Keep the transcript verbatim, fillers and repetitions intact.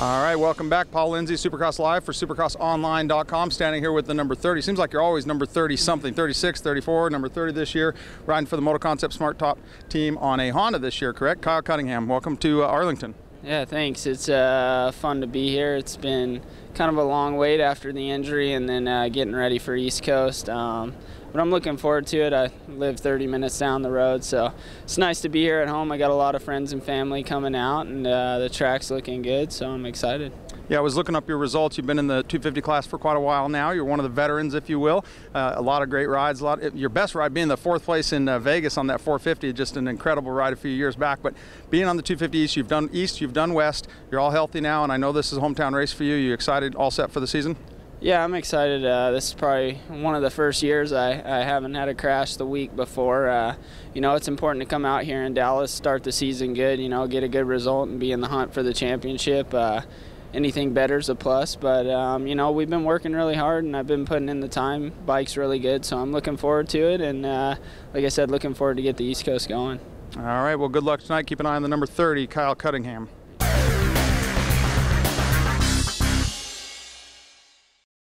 All right, welcome back. Paul Lindsey, Supercross Live for Supercross Online dot com, standing here with the number thirty. Seems like you're always number thirty-something, thirty-six, thirty-four, number thirty this year, riding for the Moto Concept Smart Top team on a Honda this year, correct? Kyle Cunningham, welcome to uh, Arlington. Yeah, thanks. It's uh, fun to be here. It's been kind of a long wait after the injury and then uh, getting ready for East Coast. Um, but I'm looking forward to it. I live thirty minutes down the road, so it's nice to be here at home. I got a lot of friends and family coming out, and uh, the track's looking good, so I'm excited. Yeah, I was looking up your results. You've been in the two fifty class for quite a while now. You're one of the veterans, if you will. Uh, a lot of great rides. A lot. Your best ride being the fourth place in uh, Vegas on that four fifty, just an incredible ride a few years back. But being on the two fifty East, you've done East, you've done West. You're all healthy now, and I know this is a hometown race for you. You excited, all set for the season? Yeah, I'm excited. Uh, this is probably one of the first years I, I haven't had a crash the week before. Uh, you know, it's important to come out here in Dallas, start the season good, you know, get a good result and be in the hunt for the championship. Uh, anything better is a plus, but, um, you know, we've been working really hard and I've been putting in the time. Bike's really good, so I'm looking forward to it. And uh, like I said, looking forward to get the East Coast going. All right, well, good luck tonight. Keep an eye on the number thirty, Kyle Cunningham.